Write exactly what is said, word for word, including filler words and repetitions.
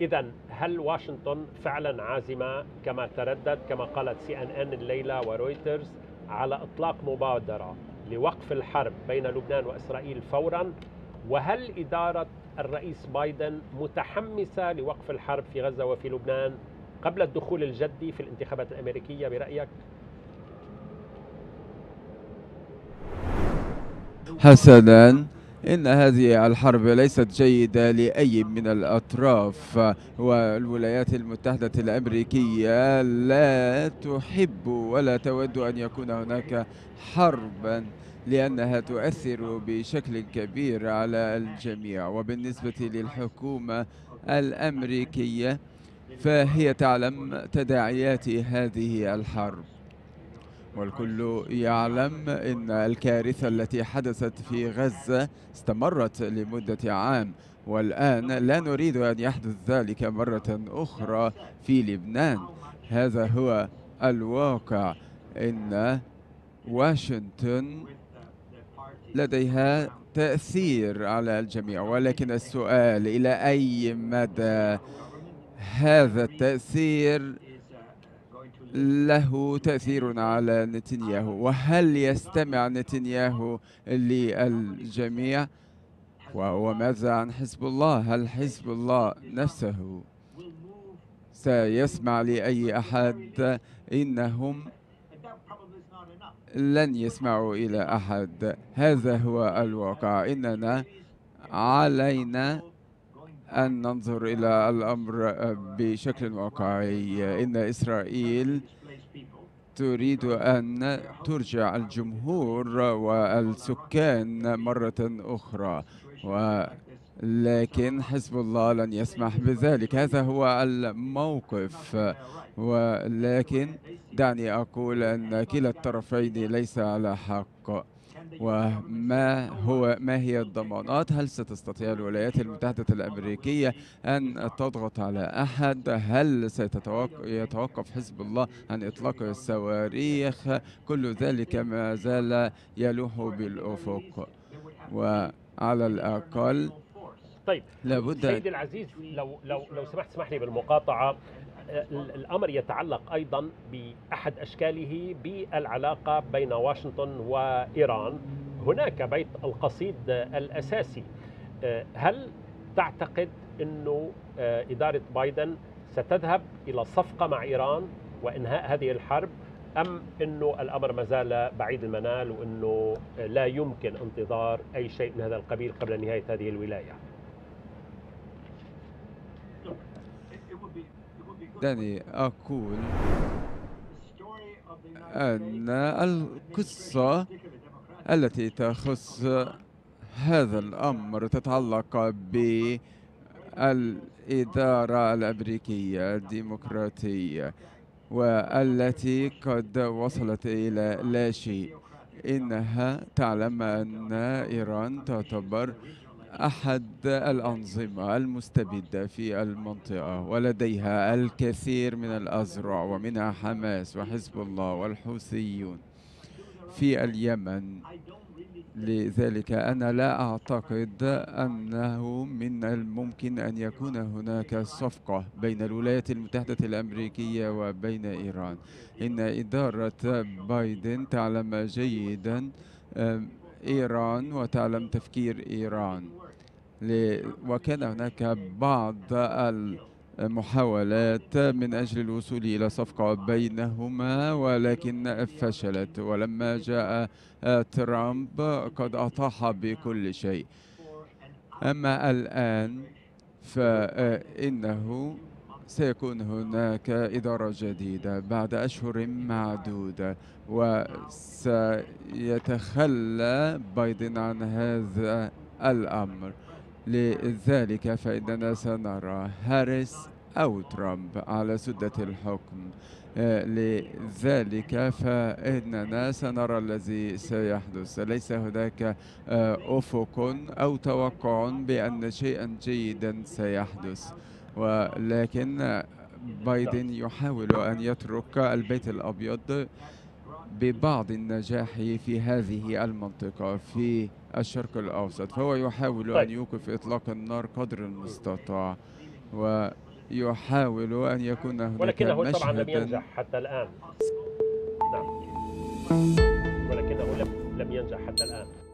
إذا هل واشنطن فعلا عازمة كما تردد كما قالت سي إن إن الليلة ورويترز على إطلاق مبادرة لوقف الحرب بين لبنان وإسرائيل فورا؟ وهل إدارة الرئيس بايدن متحمسة لوقف الحرب في غزة وفي لبنان قبل الدخول الجدي في الانتخابات الأمريكية برأيك؟ حسناً، إن هذه الحرب ليست جيدة لأي من الأطراف، والولايات المتحدة الأمريكية لا تحب ولا تود أن يكون هناك حرباً لأنها تؤثر بشكل كبير على الجميع. وبالنسبة للحكومة الأمريكية فهي تعلم تداعيات هذه الحرب، والكل يعلم أن الكارثة التي حدثت في غزة استمرت لمدة عام، والآن لا نريد أن يحدث ذلك مرة أخرى في لبنان. هذا هو الواقع، إن واشنطن لديها تأثير على الجميع، ولكن السؤال إلى أي مدى هذا التأثير له تأثير على نتنياهو، وهل يستمع نتنياهو للجميع؟ وماذا عن حزب الله؟ هل حزب الله نفسه سيسمع لأي أحد؟ إنهم لن يسمعوا إلى أحد. هذا هو الواقع، إننا علينا أن ننظر إلى الأمر بشكل واقعي. إن إسرائيل تريد أن ترجع الجمهور والسكان مرة أخرى، ولكن حزب الله لن يسمح بذلك. هذا هو الموقف، ولكن دعني أقول أن كلا الطرفين ليس على حق. وما هو ما هي الضمانات؟ هل ستستطيع الولايات المتحدة الأمريكية أن تضغط على أحد؟ هل سيتوقف حزب الله عن إطلاق الصواريخ؟ كل ذلك ما زال يلوح بالأفق، وعلى الأقل طيب لابد. سيدي العزيز، لو لو لو سمحت اسمح لي بالمقاطعة. الأمر يتعلق أيضا بأحد أشكاله بالعلاقة بين واشنطن وإيران. هناك بيت القصيد الأساسي، هل تعتقد أنه إدارة بايدن ستذهب إلى صفقة مع إيران وإنهاء هذه الحرب، أم أنه الأمر ما زال بعيد المنال وأنه لا يمكن انتظار أي شيء من هذا القبيل قبل نهاية هذه الولاية؟ دعني أقول أن القصة التي تخص هذا الأمر تتعلق بالإدارة الأمريكية الديمقراطية، والتي قد وصلت إلى لا شيء. إنها تعلم أن إيران تعتبر أحد الأنظمة المستبدة في المنطقة، ولديها الكثير من الأزرع، ومنها حماس وحزب الله والحوثيون في اليمن. لذلك أنا لا أعتقد أنه من الممكن أن يكون هناك صفقة بين الولايات المتحدة الأمريكية وبين إيران. إن إدارة بايدن تعلم جيداً إيران وتعلم تفكير إيران، وكان هناك بعض المحاولات من أجل الوصول إلى صفقة بينهما، ولكن فشلت. ولما جاء ترامب قد أطاح بكل شيء. أما الآن فإنه سيكون هناك إدارة جديدة بعد أشهر معدودة، وسيتخلى بايدن عن هذا الأمر. لذلك فإننا سنرى هاريس أو ترامب على سدة الحكم. لذلك فإننا سنرى الذي سيحدث. ليس هناك أفق أو توقع بأن شيئا جيدا سيحدث، ولكن بايدن يحاول أن يترك البيت الأبيض ببعض النجاح في هذه المنطقة في الشرق الأوسط، فهو يحاول أن يوقف إطلاق النار قدر المستطاع، و يحاول أن يكون هناك مشهدا، ولكنه طبعا لم ينجح حتى الآن. نعم، ولكنه لم ينجح حتى الآن.